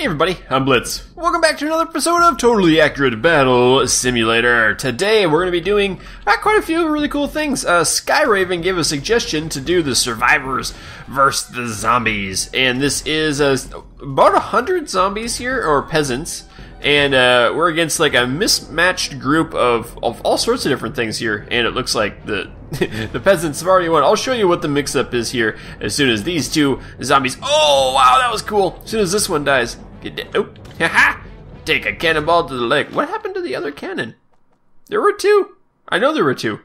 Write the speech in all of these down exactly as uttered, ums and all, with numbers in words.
Hey everybody, I'm Blitz. Welcome back to another episode of Totally Accurate Battle Simulator. Today we're going to be doing uh, quite a few really cool things. Uh, Skyraven gave a suggestion to do the survivors versus the zombies. And this is uh, about one hundred zombies here, or peasants. And uh, we're against like a mismatched group of, of all sorts of different things here. And it looks like the the peasants have already won. I'll show you what the mix-up is here as soon as these two zombies... Oh, wow, that was cool. As soon as this one dies... Oh, haha! Take a cannonball to the leg. What happened to the other cannon? There were two. I know there were two.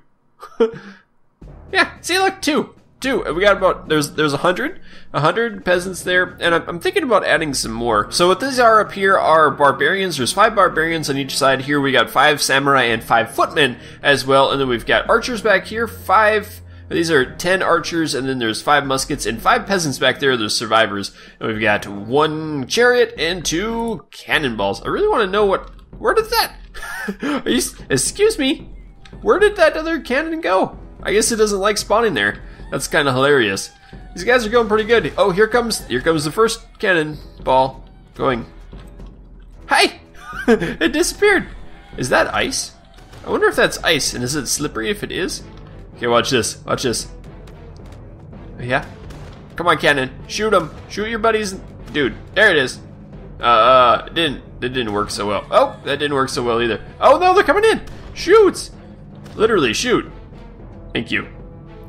Yeah, see, look, two. Two. We got about, there's there's a hundred. A hundred peasants there, and I'm, I'm thinking about adding some more. So what these are up here are barbarians. There's five barbarians on each side here. We got five samurai and five footmen as well, and then we've got archers back here, five... These are ten archers, and then there's five muskets and five peasants back there. There's survivors, and we've got one chariot and two cannonballs. I really want to know what. Where did that? Are you, excuse me. Where did that other cannon go? I guess it doesn't like spawning there. That's kind of hilarious. These guys are going pretty good. Oh, here comes here comes the first cannonball going. Hi! It disappeared. Is that ice? I wonder if that's ice, and is it slippery if it is? Okay, watch this. Watch this. Yeah? Come on, cannon. Shoot him. Shoot your buddies. Dude, there it is. Uh, uh, it didn't. It didn't work so well. Oh, that didn't work so well either. Oh, no, they're coming in. Shoots. Literally, shoot. Thank you.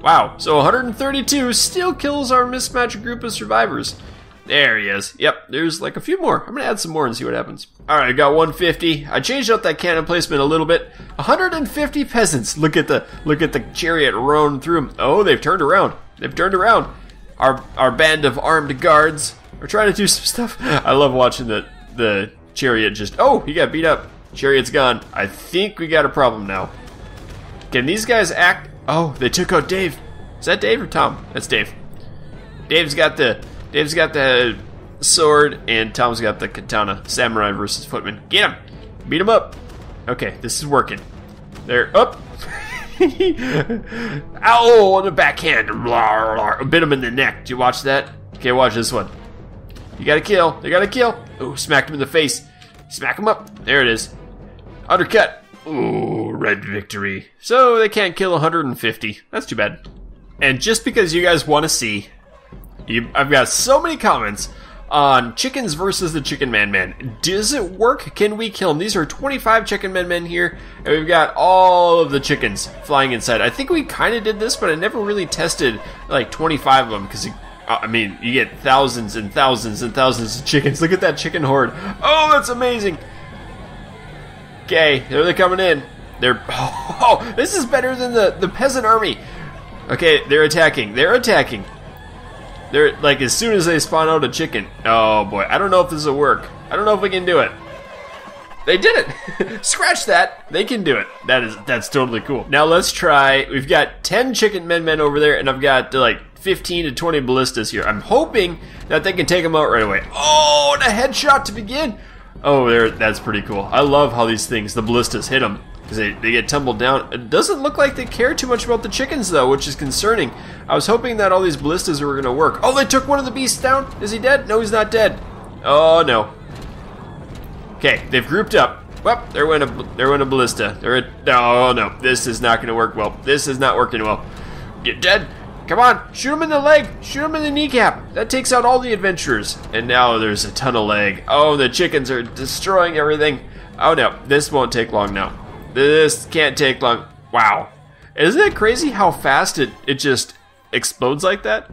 Wow. So one hundred thirty-two still kills our mismatched group of survivors. There he is. Yep, there's like a few more. I'm going to add some more and see what happens. All right, I got one hundred fifty. I changed up that cannon placement a little bit. one hundred fifty peasants. Look at the look at the chariot roaring through them. Oh, they've turned around. They've turned around. Our our band of armed guards are trying to do some stuff. I love watching the the chariot just... Oh, he got beat up. Chariot's gone. I think we got a problem now. Can these guys act... Oh, they took out Dave. Is that Dave or Tom? That's Dave. Dave's got the... Dave's got the sword, and Tom's got the katana. Samurai versus footman. Get him! Beat him up! Okay, this is working. They're up! Ow! On the backhand! Blah, blah. Bit him in the neck. Did you watch that? Okay, watch this one. You gotta kill. They gotta kill. Ooh, smacked him in the face. Smack him up. There it is. Undercut. Ooh, red victory. So they can't kill one hundred fifty. That's too bad. And just because you guys want to see... You, I've got so many comments on chickens versus the chicken man man. Does it work? Can we kill them? These are twenty-five chicken man men here, and we've got all of the chickens flying inside. I think we kind of did this, but I never really tested like twenty-five of them because, I mean, you get thousands and thousands and thousands of chickens. Look at that chicken horde. Oh, that's amazing. Okay, there they're coming in. They're... Oh, this is better than the, the peasant army. Okay, they're attacking. They're attacking. They're, like, as soon as they spawn out a chicken. Oh, boy. I don't know if this will work. I don't know if we can do it. They did it. Scratch that. They can do it. That is, that's totally cool. Now let's try. We've got ten chicken men men over there, and I've got, like, fifteen to twenty ballistas here. I'm hoping that they can take them out right away. Oh, and a headshot to begin. Oh, there. That's pretty cool. I love how these things, the ballistas, hit them. Because they, they get tumbled down. It doesn't look like they care too much about the chickens, though, which is concerning. I was hoping that all these ballistas were going to work. Oh, they took one of the beasts down. Is he dead? No, he's not dead. Oh, no. Okay, they've grouped up. Well, there went a, there went a ballista. There went, oh, no. This is not going to work well. This is not working well. Get dead. Come on. Shoot him in the leg. Shoot him in the kneecap. That takes out all the adventurers. And now there's a ton of leg. Oh, the chickens are destroying everything. Oh, no. This won't take long now. This can't take long. Wow. Isn't it crazy how fast it, it just explodes like that?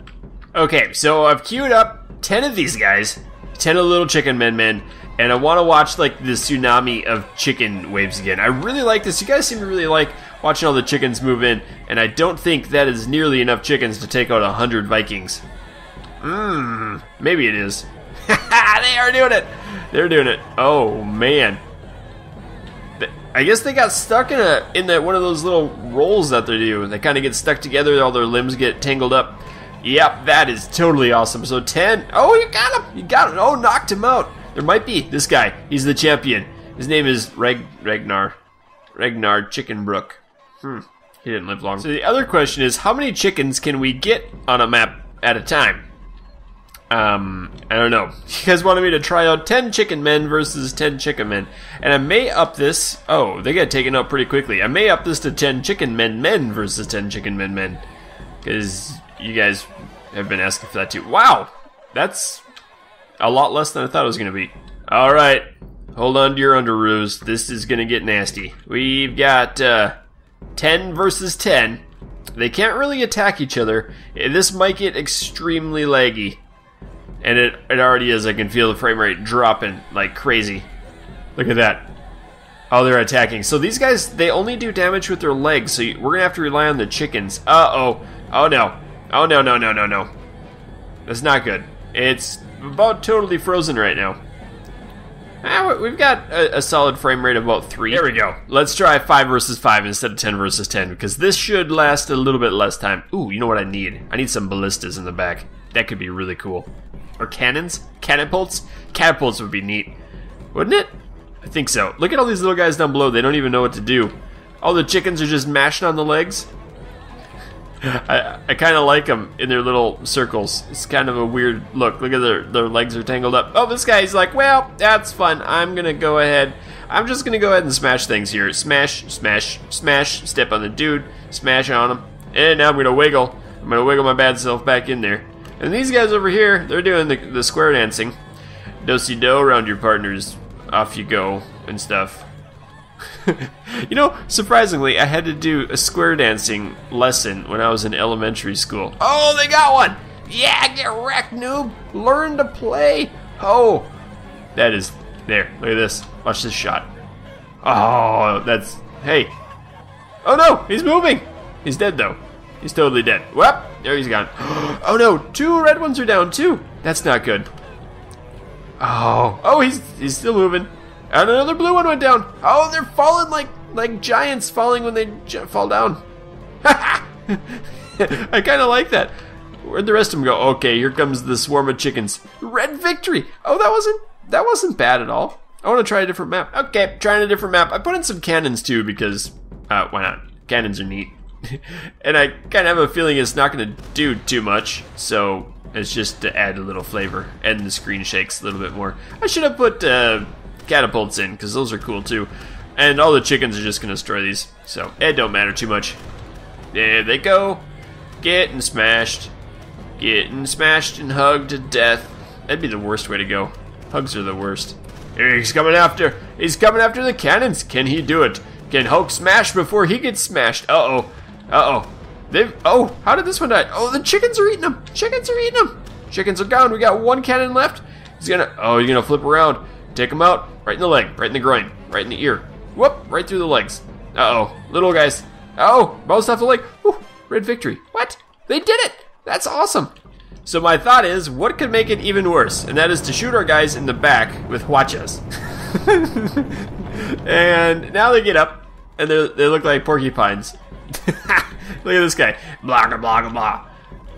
Okay, so I've queued up ten of these guys. ten of little chicken men men. And I want to watch like the tsunami of chicken waves again. I really like this. You guys seem to really like watching all the chickens move in. And I don't think that is nearly enough chickens to take out one hundred Vikings. Mmm. Maybe it is. They are doing it. They're doing it. Oh, man. I guess they got stuck in a in that one of those little rolls that they do. They kind of get stuck together. All their limbs get tangled up. Yep, that is totally awesome. So ten. Oh, you got him. You got him. Oh, knocked him out. There might be this guy. He's the champion. His name is Reg Ragnar. Ragnar Chickenbrook. Hmm. He didn't live long. So the other question is, how many chickens can we get on a map at a time? Um, I don't know. You guys wanted me to try out ten chicken men versus ten chicken men. And I may up this. Oh, they got taken out pretty quickly. I may up this to ten chicken men men versus ten chicken men men. Because you guys have been asking for that too. Wow! That's a lot less than I thought it was going to be. Alright. Hold on to your underoos. This is going to get nasty. We've got uh, ten versus ten. They can't really attack each other. This might get extremely laggy. And it, it already is. I can feel the frame rate dropping like crazy. Look at that. Oh, they're attacking. So these guys, they only do damage with their legs, so you, we're going to have to rely on the chickens. Uh-oh. Oh, no. Oh, no, no, no, no, no. That's not good. It's about totally frozen right now. Ah, we've got a, a solid frame rate of about three. There we go. Let's try five versus five instead of ten versus ten, because this should last a little bit less time. Ooh, you know what I need? I need some ballistas in the back. That could be really cool. Or cannons? Catapults? Catapults would be neat, wouldn't it? I think so. Look at all these little guys down below. They don't even know what to do. All the chickens are just mashing on the legs. I, I kind of like them in their little circles. It's kind of a weird look. Look at their, their legs are tangled up. Oh, this guy's like, well, that's fun. I'm going to go ahead. I'm just going to go ahead and smash things here. Smash, smash, smash. Step on the dude. Smash on him. And now I'm going to wiggle. I'm going to wiggle my bad self back in there. And these guys over here, they're doing the, the square dancing. Do-si-do around your partners. Off you go and stuff. You know, surprisingly, I had to do a square dancing lesson when I was in elementary school. Oh, they got one! Yeah, get wrecked, noob! Learn to play! Oh! That is... There, look at this. Watch this shot. Oh, that's... Hey! Oh no! He's moving! He's dead, though. He's totally dead. Whoop! There he's gone. Oh no, two red ones are down too. That's not good. Oh, oh, he's he's still moving. And another blue one went down. Oh, they're falling like like giants falling when they j fall down. I kind of like that. Where'd the rest of them go? Okay, here comes the swarm of chickens. Red victory. Oh, that wasn't that wasn't bad at all. I want to try a different map. Okay, trying a different map. I put in some cannons too because uh, why not? Cannons are neat. And I kind of have a feeling it's not going to do too much, so it's just to add a little flavor, and the screen shakes a little bit more. I should have put uh, catapults in, because those are cool too. And all the chickens are just going to destroy these, so it don't matter too much. There they go. Getting smashed. Getting smashed and hugged to death. That'd be the worst way to go. Hugs are the worst. Here he's coming after. He's coming after the cannons. Can he do it? Can Hulk smash before he gets smashed? Uh-oh. Uh-oh. They've... Oh, how did this one die? Oh, the chickens are eating them. Chickens are eating them. Chickens are gone. We got one cannon left. He's gonna... Oh, he's gonna flip around. Take him out. Right in the leg. Right in the groin. Right in the ear. Whoop. Right through the legs. Uh-oh. Little guys. Oh, bounced off the leg. Woo. Red victory. What? They did it. That's awesome. So my thought is, what could make it even worse? And that is to shoot our guys in the back with huachas. And now they get up. And they look like porcupines. Look at this guy. Blah, blah, blah, blah.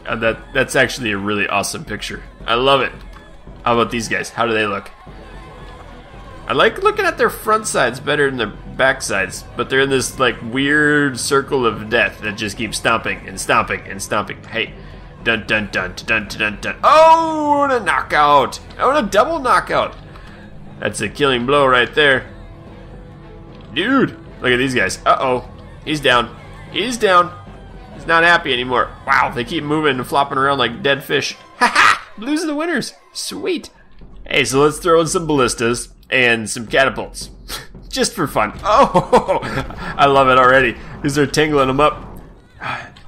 Uh, that, that's actually a really awesome picture. I love it. How about these guys? How do they look? I like looking at their front sides better than their back sides, but they're in this like weird circle of death that just keeps stomping and stomping and stomping. Hey. Dun, dun, dun, dun, dun, dun, dun. Oh, and a knockout. Oh, and a double knockout. That's a killing blow right there. Dude. Look at these guys. Uh-oh. He's down. He's down. He's not happy anymore. Wow, they keep moving and flopping around like dead fish. Ha ha! Blues are the winners. Sweet. Hey, so let's throw in some ballistas and some catapults. Just for fun. Oh, I love it already because they're tingling them up.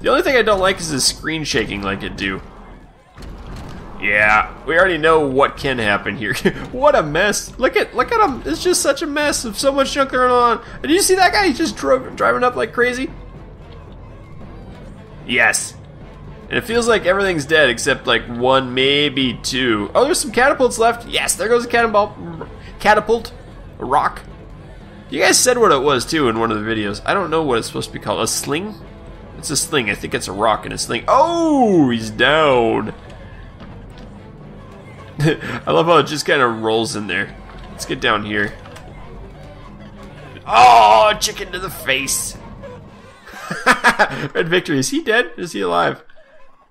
The only thing I don't like is the screen shaking like it do. Yeah, we already know what can happen here. What a mess. Look at look at them. It's just such a mess of so much junk going on. And do you see that guy? He's just drove, driving up like crazy. Yes. And it feels like everything's dead except like one, maybe two. Oh, there's some catapults left. Yes, there goes a cannonball. Catapult. A rock. You guys said what it was, too, in one of the videos. I don't know what it's supposed to be called. A sling? It's a sling. I think it's a rock and a sling. Oh, he's down. I love how it just kind of rolls in there. Let's get down here. Oh, chicken to the face. Red victory. Is he dead? Is he alive?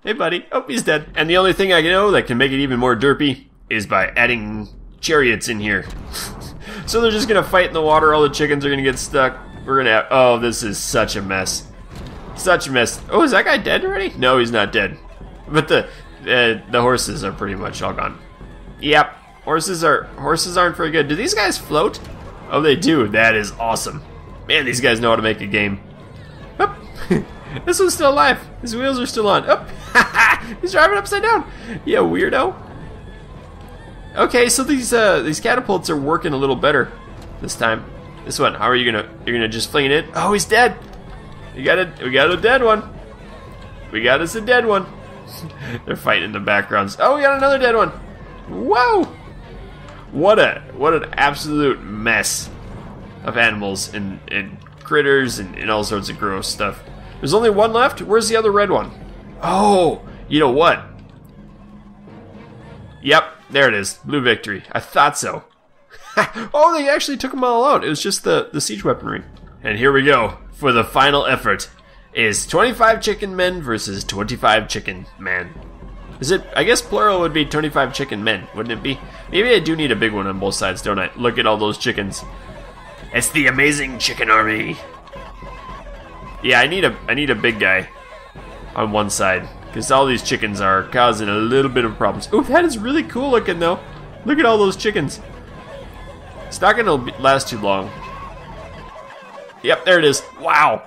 Hey, buddy. Oh, he's dead. And the only thing I know that can make it even more derpy is by adding chariots in here. So they're just going to fight in the water. All the chickens are going to get stuck. We're going to have... Oh, this is such a mess. Such a mess. Oh, is that guy dead already? No, he's not dead. But the uh, the horses are pretty much all gone. Yep. Horses, are, horses aren't very good. Do these guys float? Oh, they do. That is awesome. Man, these guys know how to make a game. Oh. This one's still alive. His wheels are still on. Oh. He's driving upside down. Yeah, weirdo. Okay, so these uh, these catapults are working a little better this time. This one, how are you gonna? You're gonna just fling it in? Oh, he's dead. You got it. We got a dead one. We got us a dead one. They're fighting in the backgrounds. Oh, we got another dead one. Whoa! What a what an absolute mess of animals and and critters and, and all sorts of gross stuff. There's only one left. Where's the other red one? Oh, you know what? Yep. There it is. Blue victory. I thought so. Oh, they actually took them all out. It was just the, the siege weaponry. And here we go for the final effort. Is twenty-five chicken men versus twenty-five chicken men. Is it? I guess plural would be twenty-five chicken men, wouldn't it be? Maybe I do need a big one on both sides, don't I? Look at all those chickens. It's the amazing chicken army. Yeah, I need a I need a big guy on one side. Because all these chickens are causing a little bit of problems. Ooh, that is really cool looking, though. Look at all those chickens. It's not going to last too long. Yep, there it is. Wow.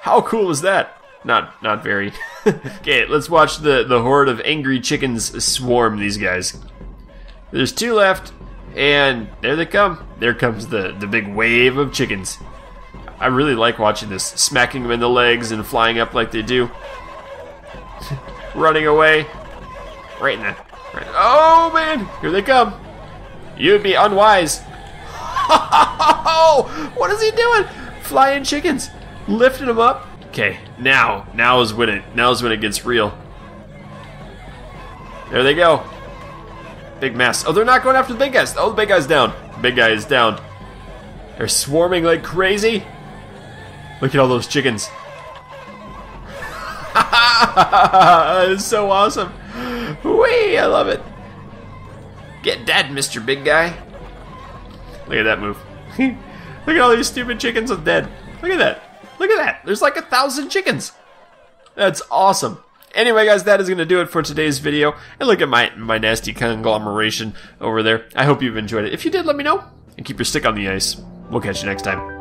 How cool is that? Not not very. Okay, let's watch the, the horde of angry chickens swarm these guys. There's two left, and there they come. There comes the, the big wave of chickens. I really like watching this. Smacking them in the legs and flying up like they do. Running away, right in the. Right. Oh man, here they come! You'd be unwise. What is he doing? Flying chickens, lifting them up. Okay, now, now is when it, now is when it gets real. There they go. Big mass. Oh, they're not going after the big guys. Oh, the big guy's down. The big guy is down. They're swarming like crazy. Look at all those chickens. It's so awesome. Whee, I love it. Get dead, Mister Big Guy. Look at that move. Look at all these stupid chickens are dead. Look at that. Look at that. There's like a thousand chickens. That's awesome. Anyway, guys, that is going to do it for today's video. And look at my, my nasty conglomeration over there. I hope you've enjoyed it. If you did, let me know. And keep your stick on the ice. We'll catch you next time.